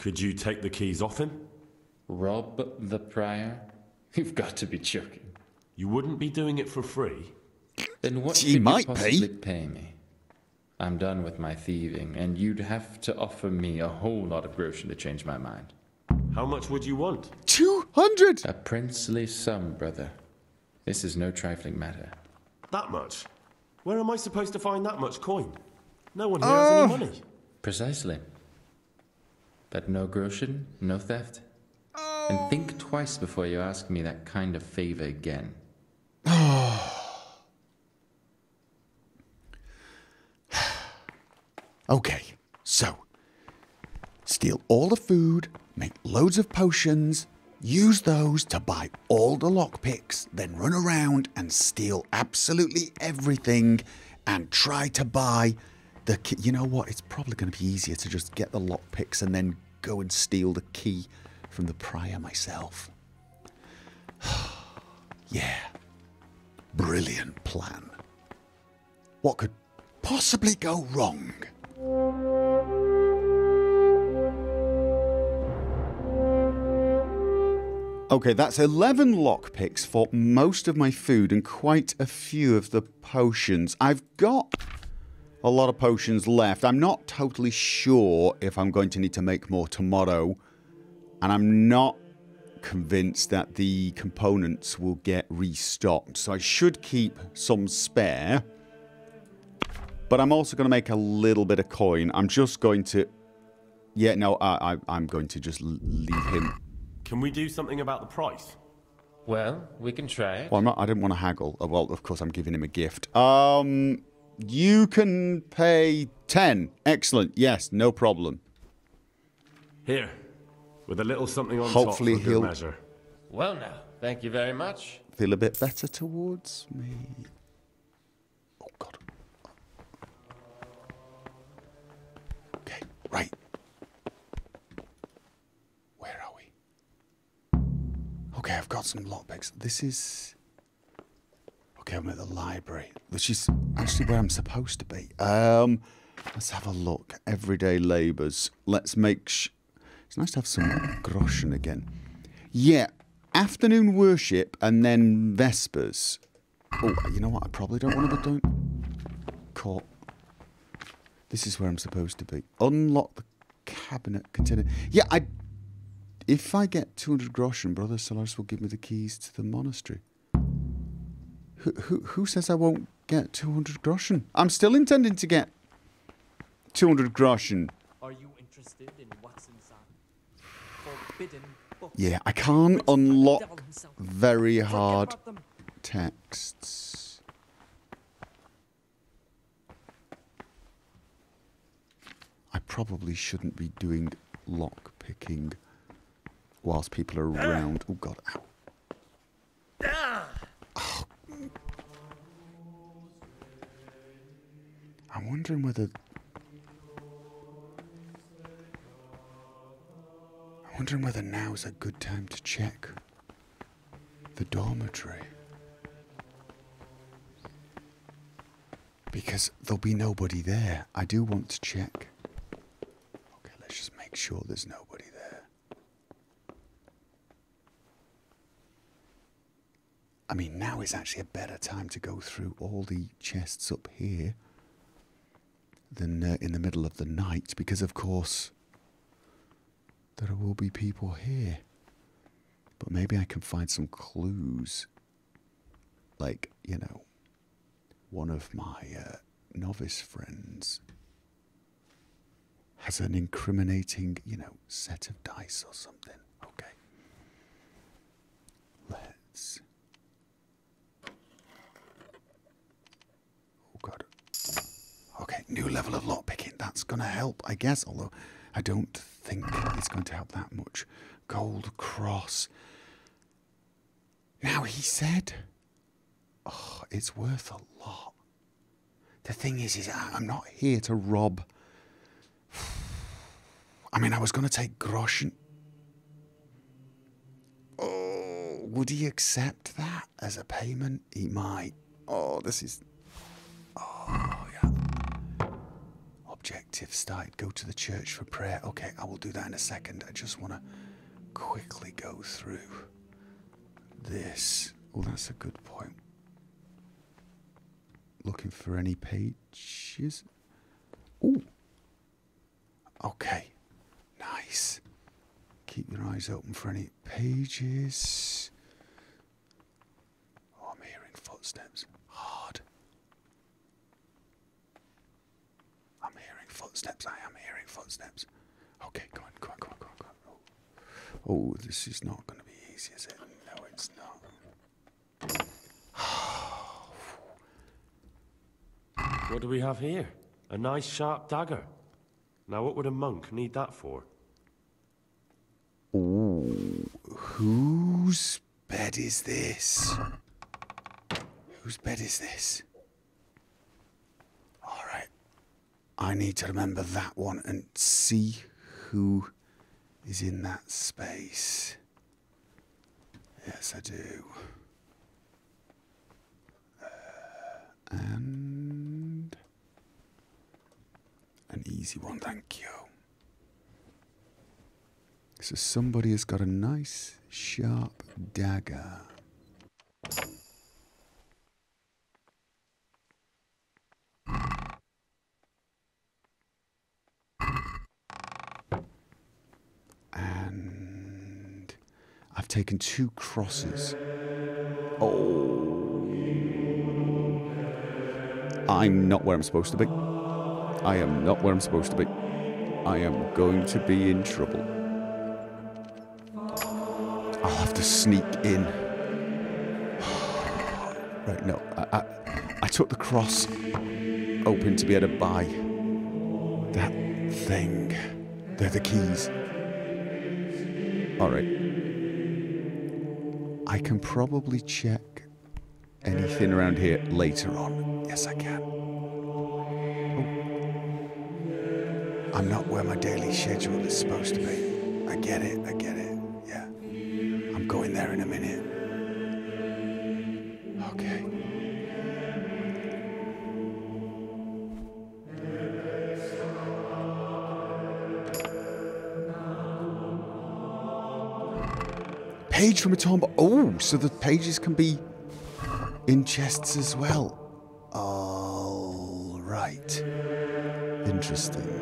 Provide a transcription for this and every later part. Could you take the keys off him? Rob the prior? You've got to be joking. You wouldn't be doing it for free. Then what could you possibly pay me? I'm done with my thieving, and you'd have to offer me a whole lot of groschen to change my mind. How much would you want? 200! A princely sum, brother. This is no trifling matter. That much? Where am I supposed to find that much coin? No one here has any money. Precisely. But no groschen, no theft. Oh. And think twice before you ask me that kind of favor again. Okay, so steal all the food, make loads of potions, use those to buy all the lockpicks, then run around and steal absolutely everything and try to buy the key. You know what? It's probably going to be easier to just get the lockpicks and then go and steal the key from the prior myself. Yeah. Brilliant plan. What could possibly go wrong? Okay, that's 11 lockpicks for most of my food and quite a few of the potions. I've got a lot of potions left. I'm not totally sure if I'm going to need to make more tomorrow. And I'm not convinced that the components will get restocked. So I should keep some spare. But I'm also going to make a little bit of coin. I'm just going to... Yeah, no, I'm going to just leave him... Can we do something about the price? Well, we can try it. Well, I didn't want to haggle. Oh, well, of course, I'm giving him a gift. You can pay 10. Excellent. Yes, no problem. Here, with a little something on top for good measure. Well, now, thank you very much. Feel a bit better towards me. Oh, God. Okay, right. Okay, I've got some lockpicks. This is... Okay, I'm at the library, which is actually where I'm supposed to be. Let's have a look. Everyday labours. Let's make... It's nice to have some groschen again. Yeah, afternoon worship and then vespers. Oh, you know what? I probably don't want to be doing... Caught. This is where I'm supposed to be. Unlock the cabinet container. Yeah, If I get 200 groschen, Brother Solaris will give me the keys to the monastery. Who says I won't get 200 groschen? I'm still intending to get 200 groschen. Are you interested in what's inside? Forbidden book. Yeah, I can't unlock very hard texts. I probably shouldn't be doing lock picking whilst people are around. Oh, God. Ow. Oh. I'm wondering whether... now's a good time to check the dormitory. Because there'll be nobody there. I do want to check. Okay, let's just make sure there's nobody there. I mean, now is actually a better time to go through all the chests up here than in the middle of the night, because, of course, there will be people here. But maybe I can find some clues. Like, you know, one of my novice friends has an incriminating, you know, set of dice or something. Okay. Let's... God. Okay, new level of lockpicking. That's going to help, I guess, although I don't think it's going to help that much. Gold cross. Now, he said... Oh, it's worth a lot. The thing is I'm not here to rob... I mean, I was going to take groschen. Oh, would he accept that as a payment? He might. Oh, this is... objective started. Go to the church for prayer. Okay, I will do that in a second. I just want to quickly go through this. Well, that's a good point. Looking for any pages. Ooh. Okay. Nice. Keep your eyes open for any pages. Oh, I'm hearing footsteps. Hard. I'm hearing footsteps. I am hearing footsteps. Okay, go on, go on, go on, go on, go on. Oh, this is not going to be easy, is it? No, it's not. What do we have here? A nice sharp dagger. Now what would a monk need that for? Ooh, whose bed is this? Whose bed is this? All right. I need to remember that one and see who is in that space. Yes, I do. And an easy one, thank you. So somebody has got a nice sharp dagger. And I've taken two crosses. Oh. I'm not where I'm supposed to be. I am not where I'm supposed to be. I am going to be in trouble. I'll have to sneak in. Right, no. I took the cross, hoping to be able to buy that thing. They're the keys. All right. I can probably check anything around here later on. Yes, I can. Oh. I'm not where my daily schedule is supposed to be. I get it, I get it. Yeah. I'm going there in a minute. Okay. Page from a tomb. Oh, so the pages can be in chests as well. All right. Interesting.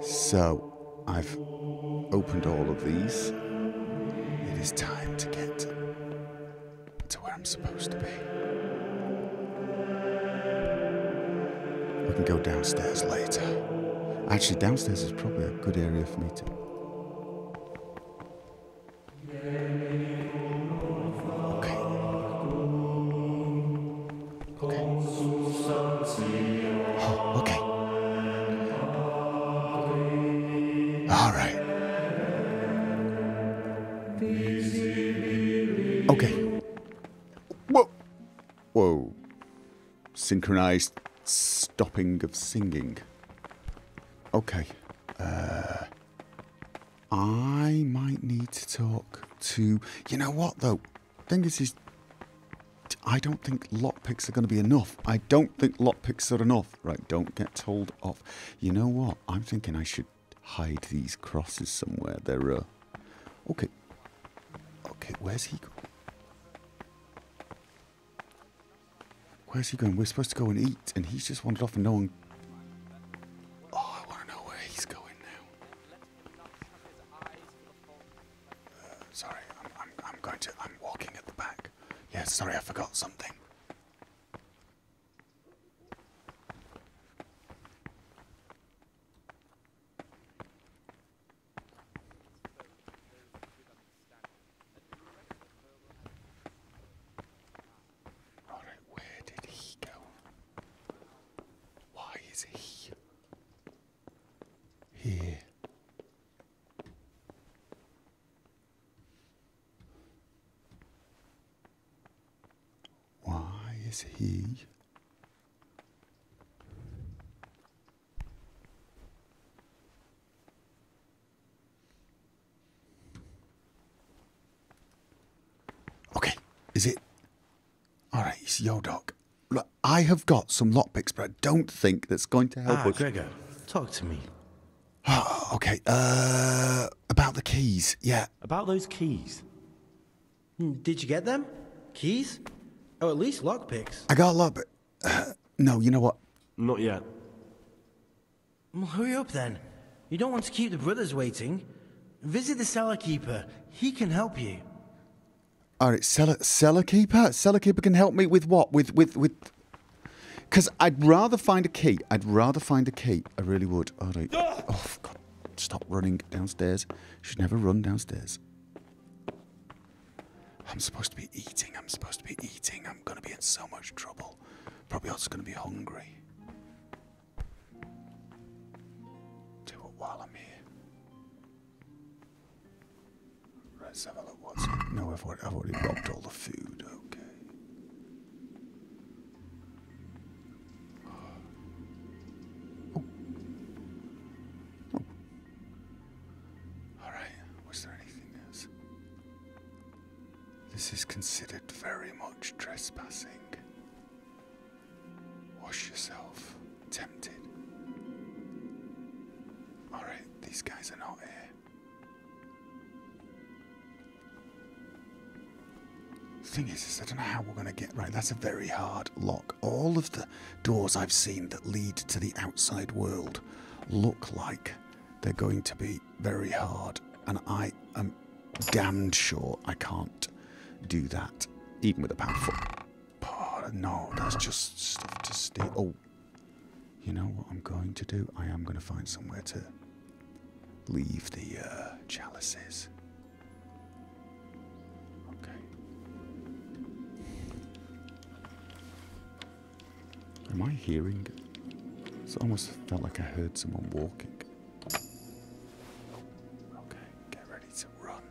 So, I've opened all of these. It is time to get to where I'm supposed to be. We can go downstairs later. Actually, downstairs is probably a good area for me to... Synchronized stopping of singing. Okay. I might need to talk to... You know what, though? Thing is I don't think lockpicks are going to be enough. I don't think lockpicks are enough. Right, don't get told off. You know what? I'm thinking I should hide these crosses somewhere. They're, Okay. Okay, where's he going? Where's he going? We're supposed to go and eat, and he's just wandered off and no one... Oh, I want to know where he's going now. Sorry, I'm going to... I'm walking at the back. Yeah, sorry, I forgot something. Okay, is it? All right, it's Jodok. Look, I have got some lockpicks, but I don't think that's going to help us. Gregor, talk to me. Okay, about the keys, yeah. About those keys? Did you get them? Keys? Oh, at least lockpicks. I got lockpicks. No, you know what? Not yet. Well, hurry up then. You don't want to keep the brothers waiting. Visit the cellar keeper. He can help you. All right, cellar keeper? Cellar keeper can help me with what? With... Because I'd rather find a key. I'd rather find a key. I really would. All right. Oh, God. Stop running downstairs. Should never run downstairs. I'm supposed to be eating. I'm supposed to be eating. I'm going to be in so much trouble. Probably also going to be hungry. Do it while I'm here. Let's have a look. What's it? No, I've already robbed all the food. Okay. Oh. Oh. All right. Was there anything else? This is considered very much trespassing. Wash yourself. Tempted. All right. These guys are not here. Thing is I don't know how we're going to get... Right, that's a very hard lock. All of the doors I've seen that lead to the outside world look like they're going to be very hard, and I am damned sure I can't do that, even with a powerful... Oh, no, that's just stuff to steal. Oh, you know what I'm going to do? I am going to find somewhere to leave the chalices. Am I hearing it? It almost felt like I heard someone walking. Okay, get ready to run.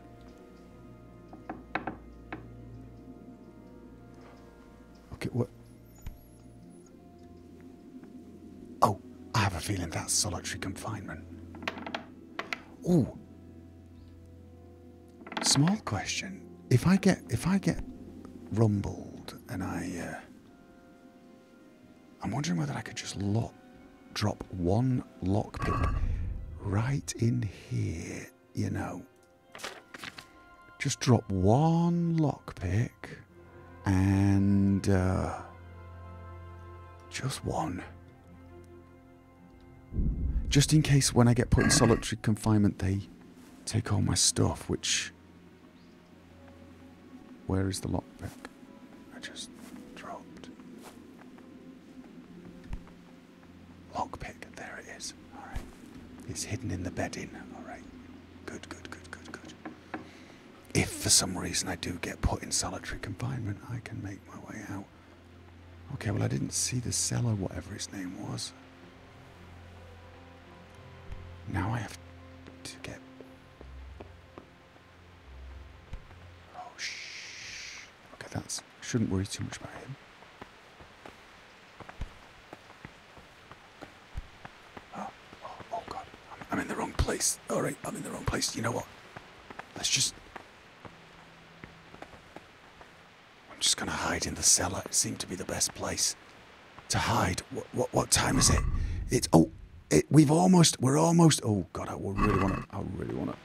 Okay, what? Oh, I have a feeling that's solitary confinement. Ooh. Small question. If I get rumbled and I'm wondering whether I could just drop one lockpick right in here, you know. Just drop one lockpick and just one. Just in case when I get put in solitary confinement, they take all my stuff, which... Where is the lockpick? I just... Lockpick, there it is. All right. It's hidden in the bedding. All right. Good, good, good, good, good. If for some reason I do get put in solitary confinement, I can make my way out. Okay, well, I didn't see the cellar, whatever his name was. Now I have to get... Oh, shh. Okay, that's... Shouldn't worry too much about him. I'm in the wrong place. All right, I'm in the wrong place. You know what? Let's just... I'm just going to hide in the cellar. It seemed to be the best place to hide. What time is it? It's... Oh, we've almost... We're almost... Oh, God, I really want to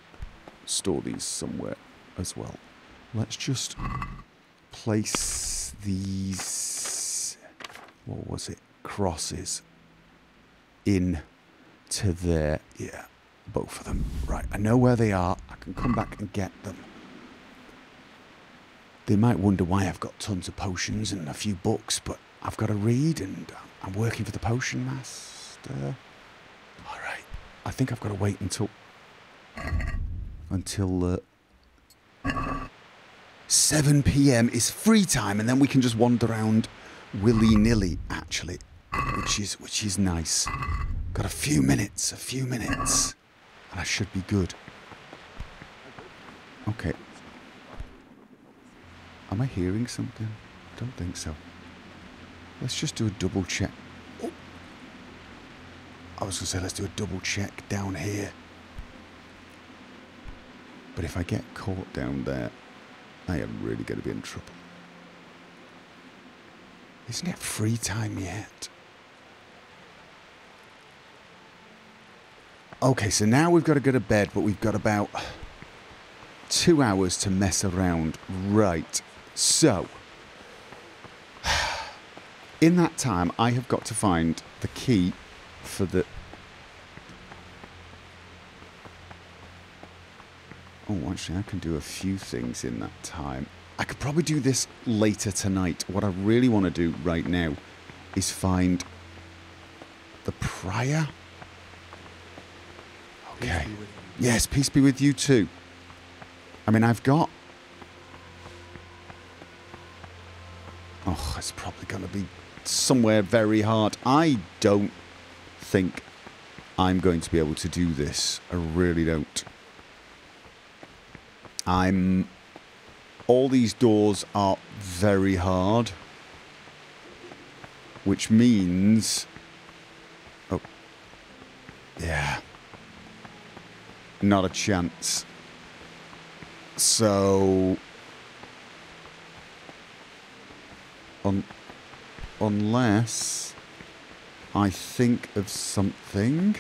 store these somewhere as well. Let's just place these... What was it? Crosses in... to there. Yeah, both of them. Right, I know where they are. I can come back and get them. They might wonder why I've got tons of potions and a few books, but I've got to read and I'm working for the potion master. All right. I think I've got to wait until 7 p.m. is free time, and then we can just wander around willy-nilly, actually, which is nice. Got a few minutes, and I should be good. Okay. Am I hearing something? I don't think so. Let's just do a double check. Oh. I was going to say, let's do a double check down here. But if I get caught down there, I am really going to be in trouble. Isn't it free time yet? Okay, so now we've got to go to bed, but we've got about 2 hours to mess around. Right, so in that time, I have got to find the key for the... Oh, actually, I can do a few things in that time. I could probably do this later tonight. What I really want to do right now is find the prior... Okay. Yes, peace be with you too. I mean, I've got... Oh, it's probably going to be somewhere very hard. I don't think I'm going to be able to do this. I really don't. I'm... All these doors are very hard. Which means... Oh. Yeah. Not a chance. So... Unless I think of something.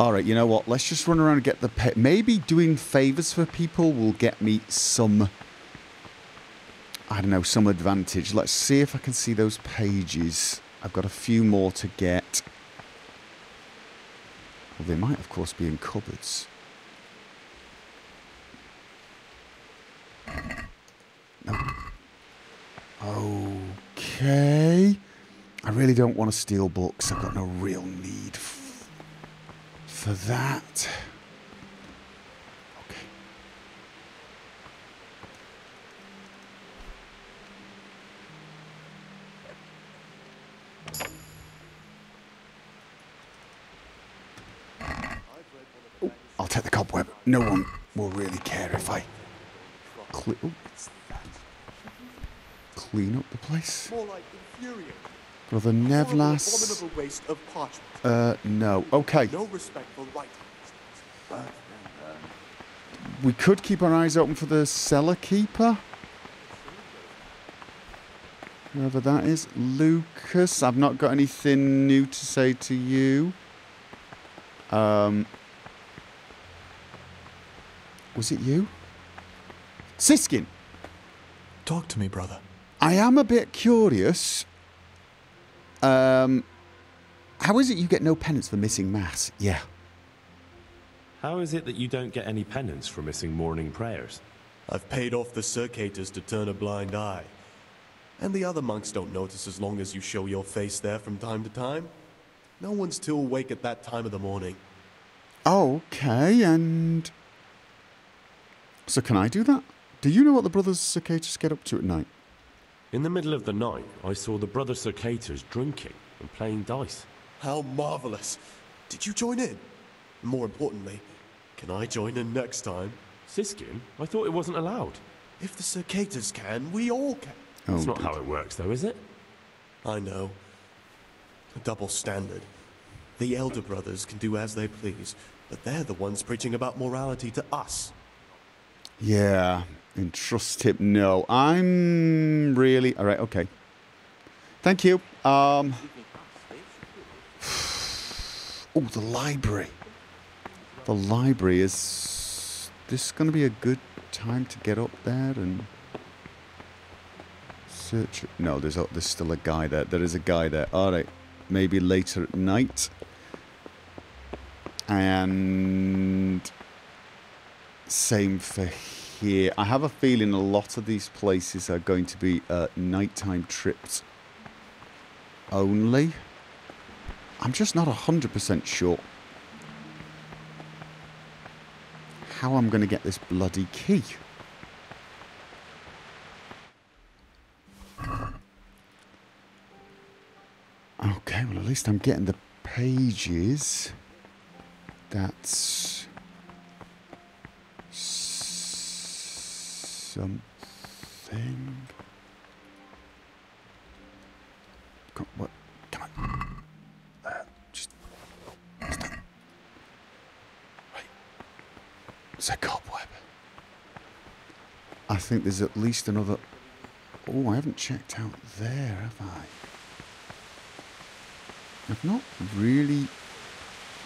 Alright, you know what? Let's just run around and get the pet. Maybe doing favors for people will get me some... I don't know, some advantage. Let's see if I can see those pages. I've got a few more to get. Well, they might, of course, be in cupboards. No. Okay. I really don't want to steal books. I've got no real need for that. Okay. Oh, I'll take the cobweb. No one will really care if I clean up the place. More like infuriating. Brother Nevlas. No. Okay. No respect for right. We could keep our eyes open for the cellar keeper. Whoever that is. Lucas, I've not got anything new to say to you. Was it you? Siskin! Talk to me, brother. I am a bit curious. How is it you get no penance for missing mass? Yeah. How is it that you don't get any penance for missing morning prayers? I've paid off the circators to turn a blind eye. And the other monks don't notice as long as you show your face there from time to time. No one's still awake at that time of the morning. Okay, and... So can I do that? Do you know what the brothers circators get up to at night? In the middle of the night, I saw the brother circators drinking and playing dice. How marvelous! Did you join in? More importantly, can I join in next time? Siskin, I thought it wasn't allowed. If the circators can, we all can. Oh, that's not how it works, though, is it? I know. A double standard. The elder brothers can do as they please, but they're the ones preaching about morality to us. Yeah. And trust him. No, I'm really... All right, okay. Thank you. Oh, the library. The library. Is this going to be a good time to get up there and search? No, there's still a guy there. There is a guy there. All right. Maybe later at night. And same for him. Here. I have a feeling a lot of these places are going to be nighttime trips only. I'm just not 100% sure how I'm going to get this bloody key. Okay, well, at least I'm getting the pages. That's... something. Come on. What? Come on. Just right. It's a cobweb. I think there's at least another. Oh, Oh, I haven't checked out there, have I? I've not really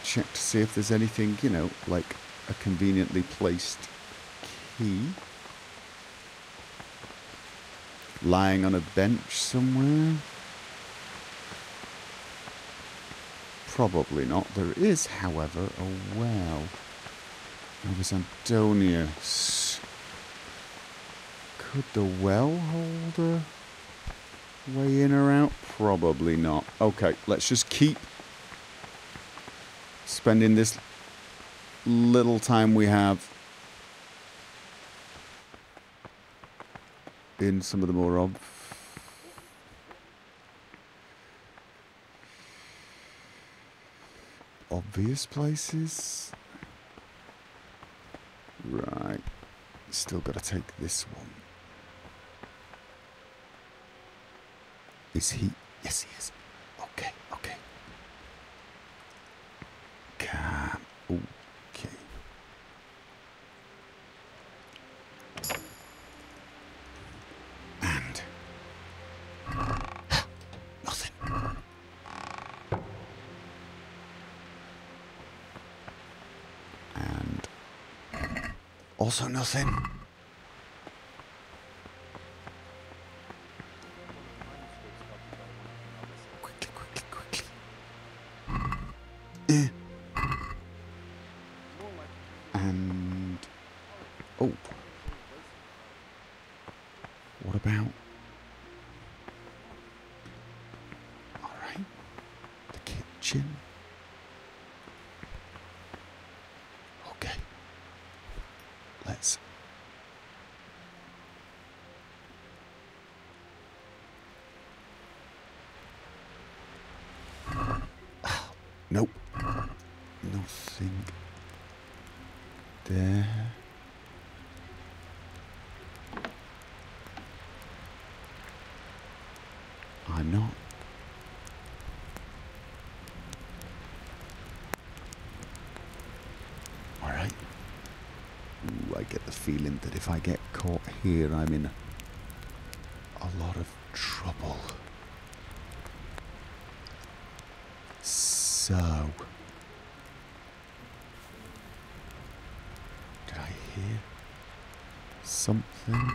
checked to see if there's anything, you know, like a conveniently placed key lying on a bench somewhere. Probably not. There is, however, a well. There was Antonius. Could the well holder way in or out? Probably not. Okay, let's just keep spending this little time we have in some of the more obvious. Obvious places. Right. Still got to take this one. Is he? Yes, he is. Okay, okay. Calm. Okay. And. Nothing. And. Also nothing. Nope. Nothing there. I'm not. Alright. Ooh, I get the feeling that if I get caught here, I'm in a lot of trouble. So, did I hear something?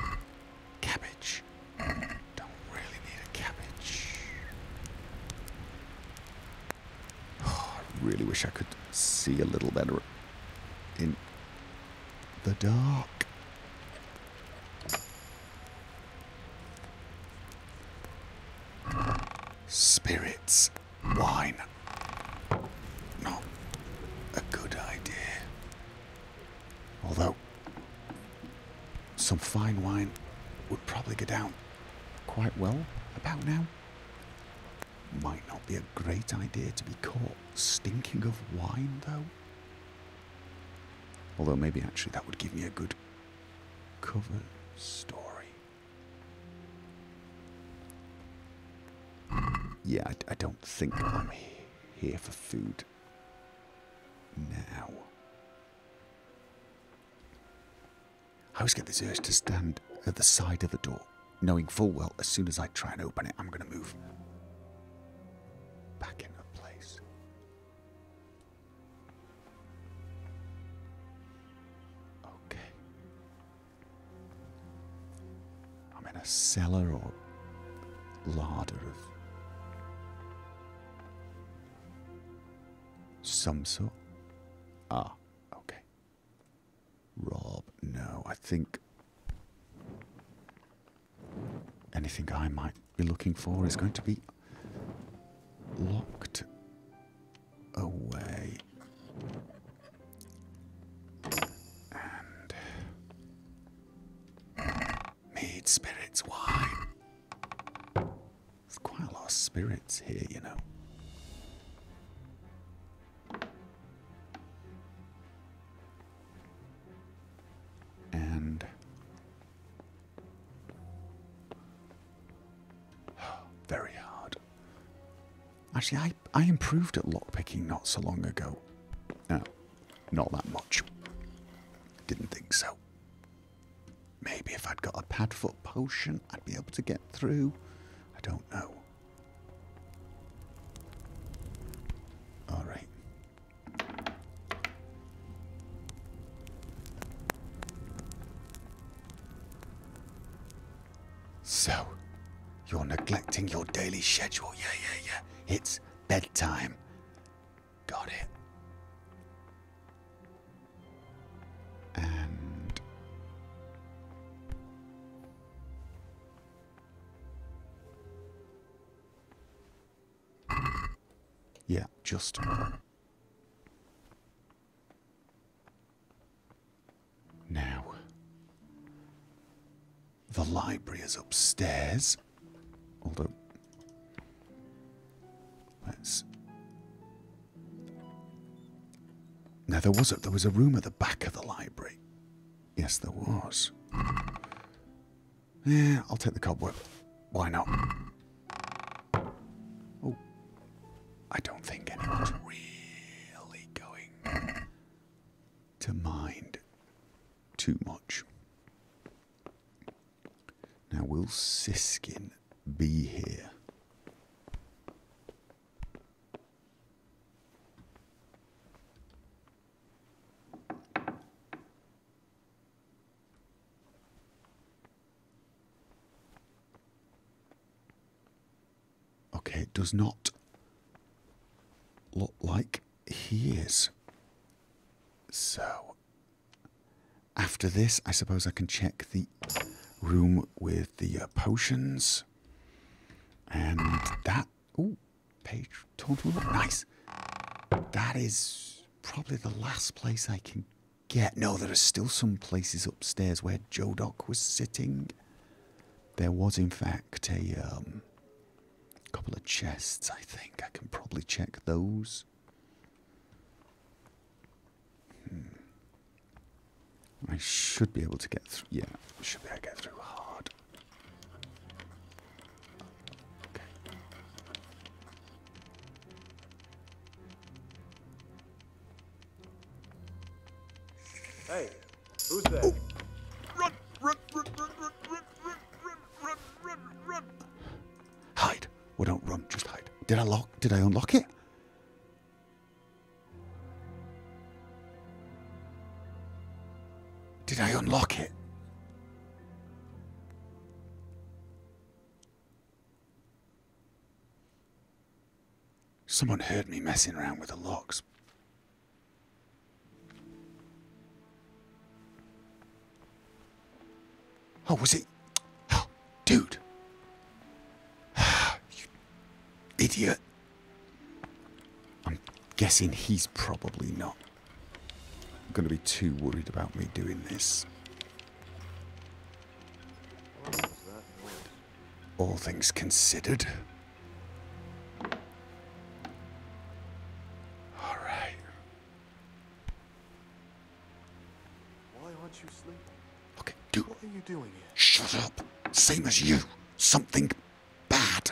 Cabbage. Don't really need a cabbage. Oh, I really wish I could see a little better in the dark. Spirits. Wine. Some fine wine would probably go down quite well about now. Might not be a great idea to be caught stinking of wine, though. Although maybe actually that would give me a good cover story. Yeah, I don't think I'm here for food now. I always get this urge to stand at the side of the door, knowing full well as soon as I try and open it, I'm going to move back into place. Okay. I'm in a cellar or larder of some sort. Ah. Rob, no, I think anything I might be looking for is going to be locked away. And mead, spirits, wine. There's quite a lot of spirits here, you know. Actually, I improved at lockpicking not so long ago. No, not that much. Didn't think so. Maybe if I'd got a padfoot potion, I'd be able to get through. I don't know. All right. So, you're neglecting your daily schedule. Yeah. It's bedtime. Got it. And yeah, just now. The library is upstairs. Although, let's. Now there was a room at the back of the library. Yes, there was. Yeah, I'll take the cobweb. Why not? Oh, I don't think anyone's really going to mind too much. Now, will Siskin be here? Okay, it does not look like he is. So, after this, I suppose I can check the room with the potions, and that, oh, page torn from the book, nice. That is probably the last place I can get. No, there are still some places upstairs where Jodok was sitting. There was, in fact, a couple of chests, I think. I can probably check those. I should be able to get through. Yeah, I should be able to get through hard. Okay. Hey, who's that? Oh. Run! Hide. Well, don't run. Just hide. Did I lock? Did I unlock it? Did I unlock it? Someone heard me messing around with the locks. Oh, was it? Oh, dude. You idiot. I'm guessing he's probably not going to be too worried about me doing this. All things considered. All right. Why aren't you sleeping? Okay, dude. What are you doing here? Shut up. Same as you. Something bad.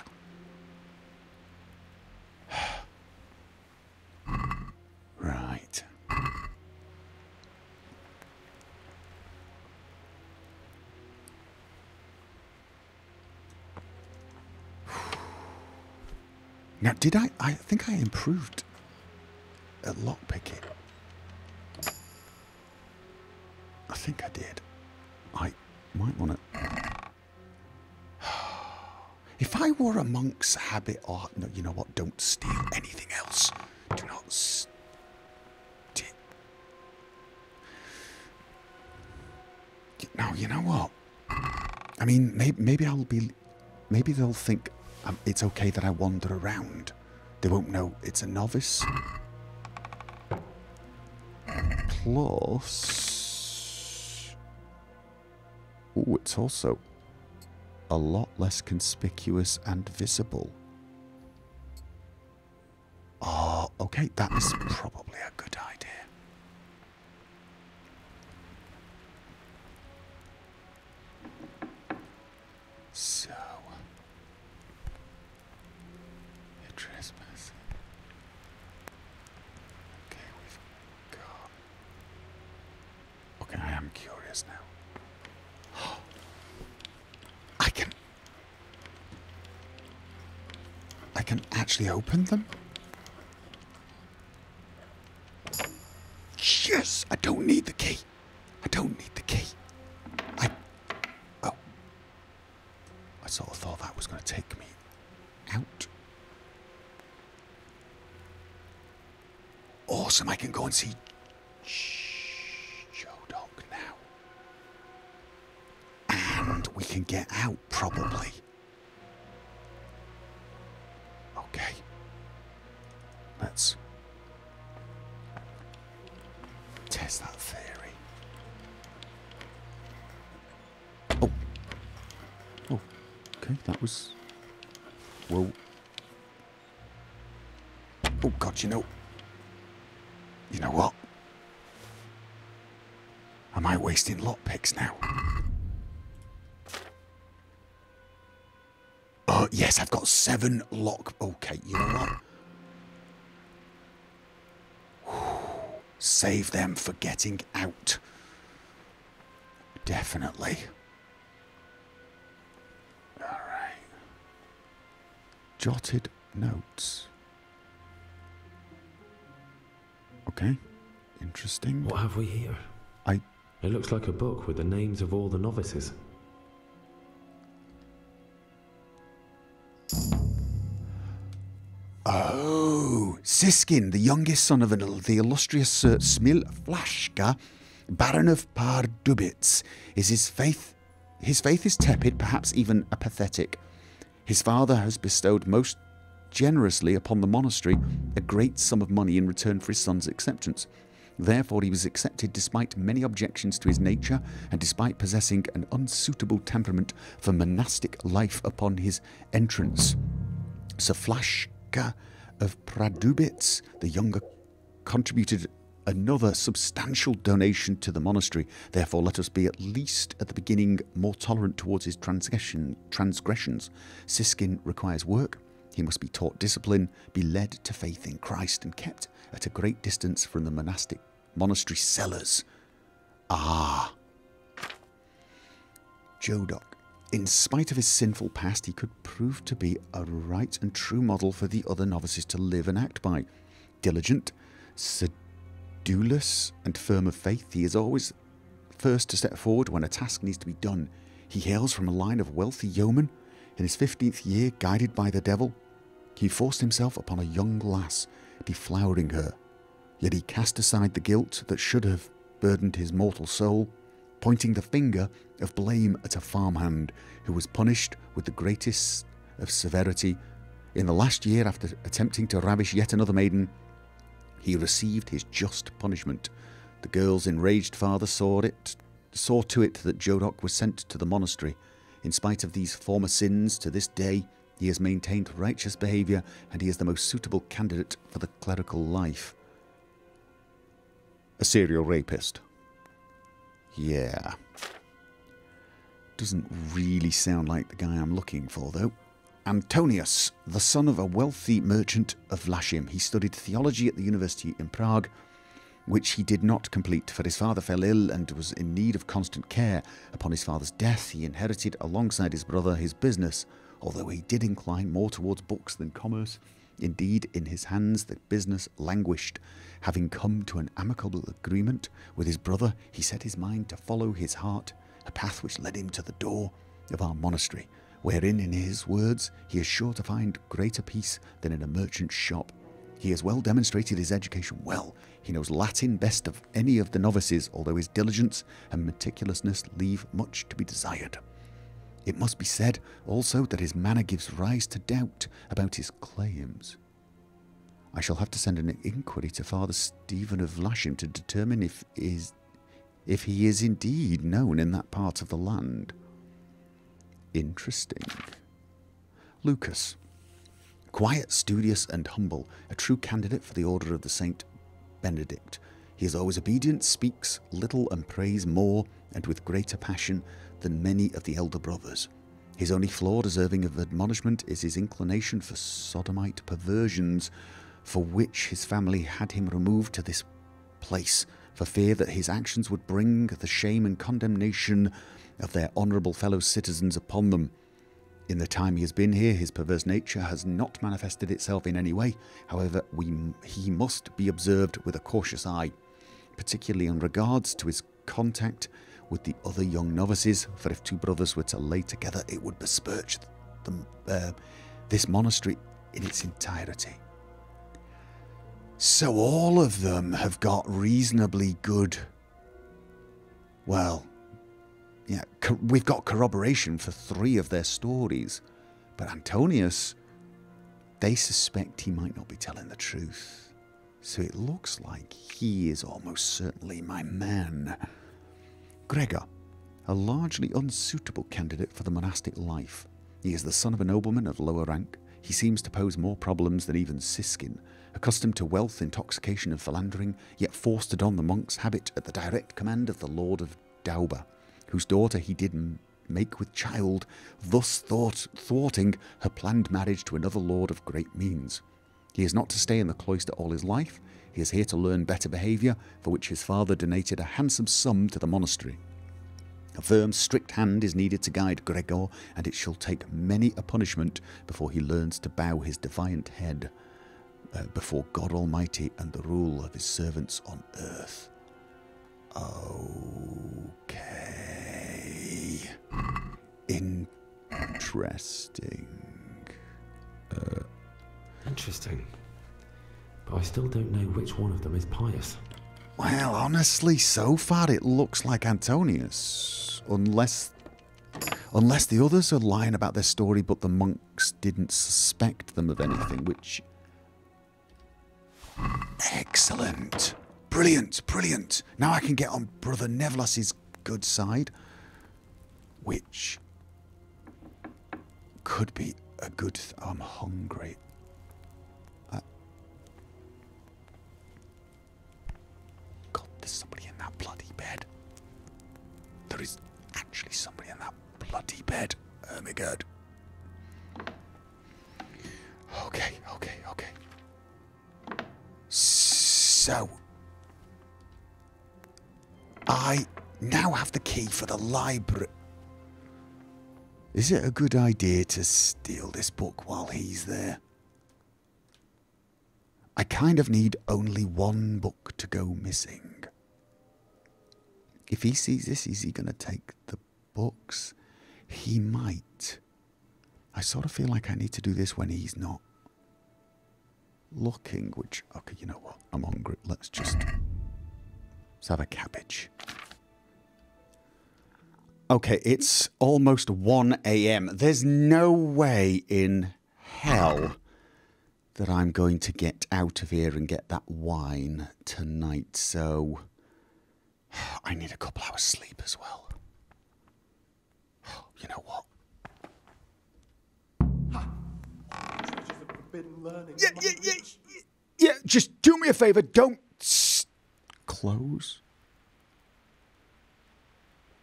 Right. Now, did I think I improved at lockpicking. I think I did. I might want to... If I wore a monk's habit or... No, you know what? Don't steal anything else. Do not steal... No, you know what? I mean, maybe I'll be... Maybe they'll think... it's okay that I wander around. They won't know it's a novice. Plus... Ooh, it's also a lot less conspicuous and visible. Oh, okay, that is probably a good idea. So... Trespassing. Okay, we've got... Okay, I am curious now. can actually open them? Yes! I don't need the key. I don't need the key. Oh. I sort of thought that was going to take me out. Awesome, I can go and see Jodok now. And we can get out, probably. Okay. Let's test that theory. Oh. Oh. Okay, that was... Whoa. Oh, God, you know... You know what? Am I wasting lockpicks now? Oh, yes, I've got 7 lock... Okay, you know what? Whew. Save them for getting out. Definitely. All right. Jotted notes. Okay, interesting. What have we here? It looks like a book with the names of all the novices. Oh, Siskin, the youngest son of the illustrious Sir Smil Flaschka, Baron of Pardubitz, is his faith. His faith is tepid, perhaps even apathetic. His father has bestowed most generously upon the monastery a great sum of money in return for his son's acceptance. Therefore he was accepted despite many objections to his nature and despite possessing an unsuitable temperament for monastic life upon his entrance. Sir Flaschka of Pardubitz, the younger, contributed another substantial donation to the monastery. Therefore let us be at least at the beginning more tolerant towards his transgressions. Siskin requires work. He must be taught discipline, be led to faith in Christ, and kept at a great distance from the monastic monastery cellars. Ah. Jodok. In spite of his sinful past, he could prove to be a right and true model for the other novices to live and act by. Diligent, sedulous, and firm of faith, he is always first to step forward when a task needs to be done. He hails from a line of wealthy yeomen. In his 15th year, guided by the devil, he forced himself upon a young lass, deflowering her. Yet he cast aside the guilt that should have burdened his mortal soul, pointing the finger of blame at a farmhand who was punished with the greatest of severity. In the last year, after attempting to ravish yet another maiden, he received his just punishment. The girl's enraged father saw to it that Jodok was sent to the monastery. In spite of these former sins, to this day, he has maintained righteous behaviour, and he is the most suitable candidate for the clerical life. A serial rapist. Yeah. Doesn't really sound like the guy I'm looking for, though. Antonius, the son of a wealthy merchant of Lasheim. He studied theology at the university in Prague, which he did not complete, for his father fell ill and was in need of constant care. Upon his father's death, he inherited, alongside his brother, his business, although he did incline more towards books than commerce. Indeed, in his hands, the business languished. Having come to an amicable agreement with his brother, he set his mind to follow his heart, a path which led him to the door of our monastery, wherein, in his words, he is sure to find greater peace than in a merchant's shop. He has well demonstrated his education well. He knows Latin best of any of the novices, although his diligence and meticulousness leave much to be desired. It must be said also that his manner gives rise to doubt about his claims. I shall have to send an inquiry to Father Stephen of Lasheim to determine if he is indeed known in that part of the land. Interesting. Lucas. Quiet, studious, and humble, a true candidate for the order of the Saint Benedict. He is always obedient, speaks little, and prays more, and with greater passion than many of the elder brothers. His only flaw deserving of admonishment is his inclination for sodomite perversions, for which his family had him removed to this place, for fear that his actions would bring the shame and condemnation of their honourable fellow citizens upon them. In the time he has been here, his perverse nature has not manifested itself in any way. However, he must be observed with a cautious eye, particularly in regards to his contact with the other young novices, for if two brothers were to lay together, it would besmirch this monastery in its entirety. So all of them have got reasonably good, well, yeah, we've got corroboration for three of their stories, but Antonius, they suspect he might not be telling the truth. So it looks like he is almost certainly my man. Gregor, a largely unsuitable candidate for the monastic life. He is the son of a nobleman of lower rank. He seems to pose more problems than even Siskin, accustomed to wealth, intoxication and philandering, yet forced to don the monk's habit at the direct command of the Lord of Dauber, whose daughter he did make with child, thus thwarting her planned marriage to another lord of great means. He is not to stay in the cloister all his life. He is here to learn better behaviour, for which his father donated a handsome sum to the monastery. A firm, strict hand is needed to guide Gregor, and it shall take many a punishment before he learns to bow his defiant head before God Almighty and the rule of his servants on earth. Okay. Interesting. Interesting. But I still don't know which one of them is pious. Well, honestly, so far it looks like Antonius. Unless the others are lying about their story, but the monks didn't suspect them of anything, which... Excellent. Brilliant, brilliant. Now I can get on Brother Nevlas's good side, which could be a good... I'm hungry. God, there's somebody in that bloody bed. There is actually somebody in that bloody bed. Oh my God. Okay, okay, okay. So... I now have the key for the library. Is it a good idea to steal this book while he's there? I kind of need only one book to go missing. If he sees this, is he going to take the books? He might. I sort of feel like I need to do this when he's not looking, which... Okay, you know what? I'm hungry. Let's have a cabbage. Okay, it's almost 1 AM. There's no way in hell that I'm going to get out of here and get that wine tonight. So I need a couple hours sleep as well. You know what? Yeah, just do me a favor. Don't... Close.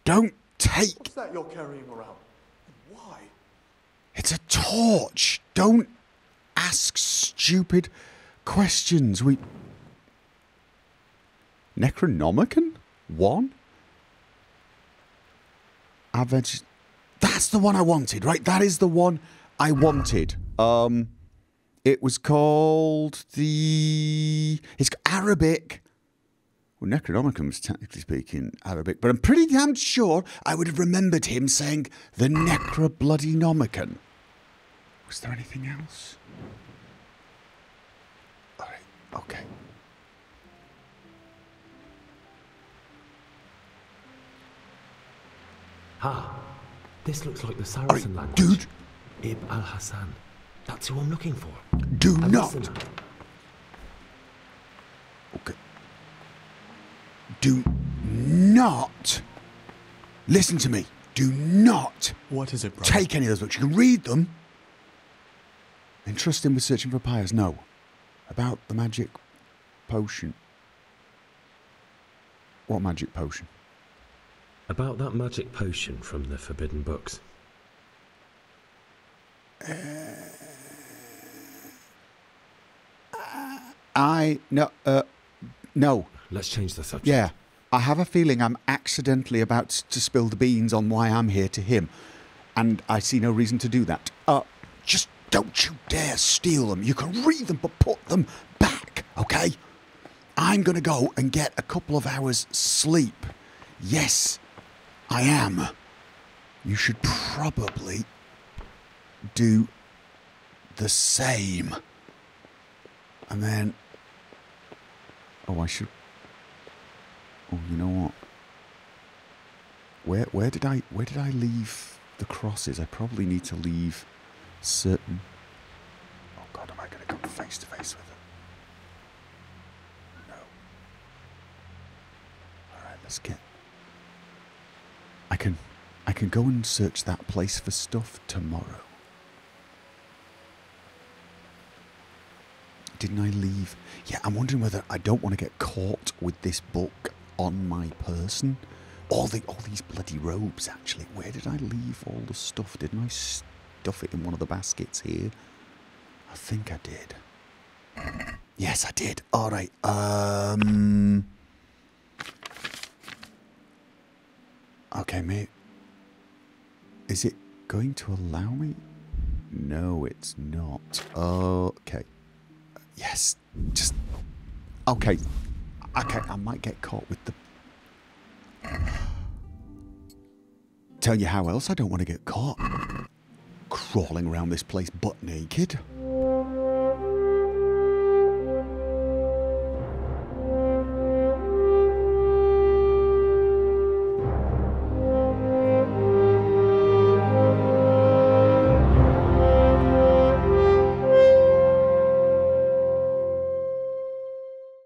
Don't take... What's that you're carrying around? And why? It's a torch. Don't ask stupid questions. We... Necronomicon? 1? Average... That's the one I wanted, right? That is the one I wanted. It was called the... It's Arabic... Well, Necronomicon is technically speaking Arabic, but I'm pretty damn sure I would have remembered him saying the Necro-bloody-nomicon. Was there anything else? All right, okay. Ha! This looks like the Saracen language. Dude! Ibn al-Hassan. That's who I'm looking for. Do not! Listener. Okay. Do not listen to me. Do not what is it, brother? Take any of those books. You can read them. And trust him with searching for pious. No. About the magic potion. What magic potion? About that magic potion from the forbidden books. No. Let's change the subject. Yeah, I have a feeling I'm accidentally about to spill the beans on why I'm here to him. and I see no reason to do that. Just don't you dare steal them. You can read them, but put them back, okay? I'm going to go and get a couple of hours sleep. Yes, I am. You should probably do the same. And then... oh, I should... oh, you know what? Where did I leave the crosses? I probably need to leave certain... oh God, am I going to come face to face with them? No. All right, let's get... I can go and search that place for stuff tomorrow. Didn't I leave? Yeah, I'm wondering whether I don't want to get caught with this book on my person. All these bloody robes, actually. Where did I leave all the stuff? Didn't I stuff it in one of the baskets here? I think I did. Yes, I did. All right. Okay, mate. Is it going to allow me? No, it's not. Okay. Yes, just... okay. Okay, I might get caught with the... tell you how else I don't want to get caught. Crawling around this place butt naked.